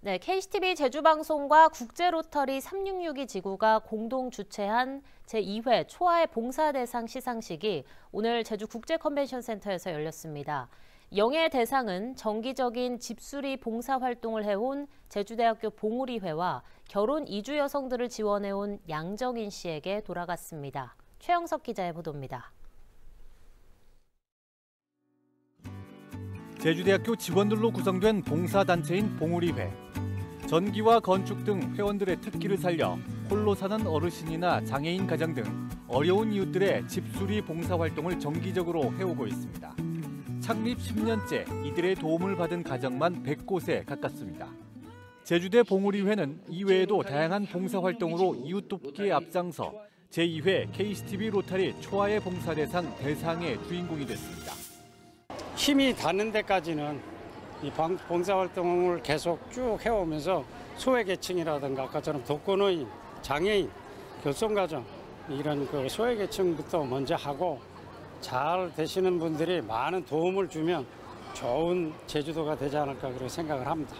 네, KCTV 제주방송과 국제로터리 366이 지구가 공동 주최한 제2회 초아의 봉사대상 시상식이 오늘 제주국제컨벤션센터에서 열렸습니다. 영예 대상은 정기적인 집수리 봉사활동을 해온 제주대학교 봉우리회와 결혼 이주 여성들을 지원해온 양정인 씨에게 돌아갔습니다. 최영석 기자의 보도입니다. 제주대학교 직원들로 구성된 봉사단체인 봉우리회. 전기와 건축 등 회원들의 특기를 살려 홀로 사는 어르신이나 장애인 가장 등 어려운 이웃들의 집수리 봉사활동을 정기적으로 해오고 있습니다. 창립 10년째 이들의 도움을 받은 가정만 100곳에 가깝습니다. 제주대 봉우리회는 이외에도 다양한 봉사활동으로 이웃돕기에 앞장서 제2회 KCTV 로타리 초아의 봉사대상 대상의 주인공이 됐습니다. 힘이 닿는 데까지는 이 봉사활동을 계속 쭉 해오면서 소외계층이라든가 아까처럼 독거노인, 장애인, 결손가정 이런 그 소외계층부터 먼저 하고 잘 되시는 분들이 많은 도움을 주면 좋은 제주도가 되지 않을까 그런 생각을 합니다.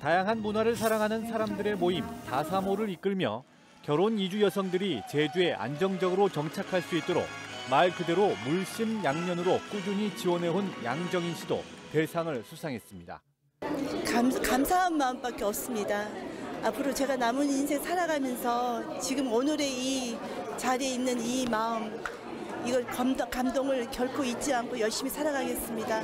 다양한 문화를 사랑하는 사람들의 모임 다사모를 이끌며 결혼 이주 여성들이 제주에 안정적으로 정착할 수 있도록 말 그대로 물심양면으로 꾸준히 지원해온 양정인 씨도 대상을 수상했습니다. 감사한 마음밖에 없습니다. 앞으로 제가 남은 인생 살아가면서 지금 오늘의 이 자리에 있는 이 마음, 이걸 감동을 결코 잊지 않고 열심히 살아가겠습니다.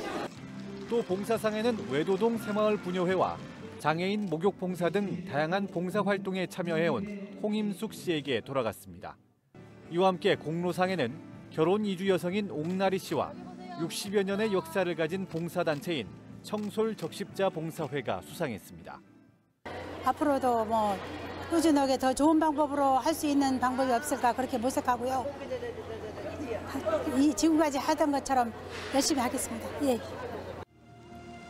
또 봉사상에는 외도동 새마을 부녀회와 장애인 목욕 봉사 등 다양한 봉사 활동에 참여해온 홍임숙 씨에게 돌아갔습니다. 이와 함께 공로상에는 결혼 이주 여성인 옥나리 씨와 60여 년의 역사를 가진 봉사단체인 청솔적십자봉사회가 수상했습니다. 앞으로도 꾸준하게 더 좋은 방법으로 할 수 있는 방법이 없을까 그렇게 모색하고요. 지금까지 하던 것처럼 열심히 하겠습니다. 예.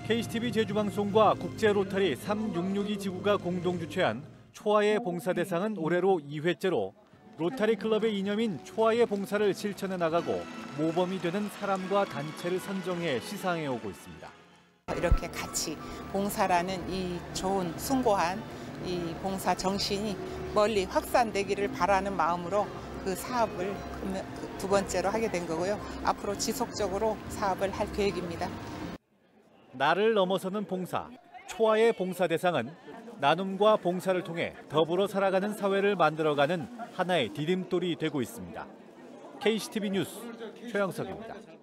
KCTV 제주방송과 국제로타리 366이 지구가 공동 주최한 초아의 봉사대상은 올해로 2회째로 로타리 클럽의 이념인 초아의 봉사를 실천해 나가고 모범이 되는 사람과 단체를 선정해 시상해 오고 있습니다. 이렇게 같이 봉사라는 이 좋은 숭고한 이 봉사 정신이 멀리 확산되기를 바라는 마음으로 그 사업을 두 번째로 하게 된 거고요. 앞으로 지속적으로 사업을 할 계획입니다. 나를 넘어서는 봉사, 초아의 봉사대상은 나눔과 봉사를 통해 더불어 살아가는 사회를 만들어가는 하나의 디딤돌이 되고 있습니다. KCTV 뉴스 최영석입니다.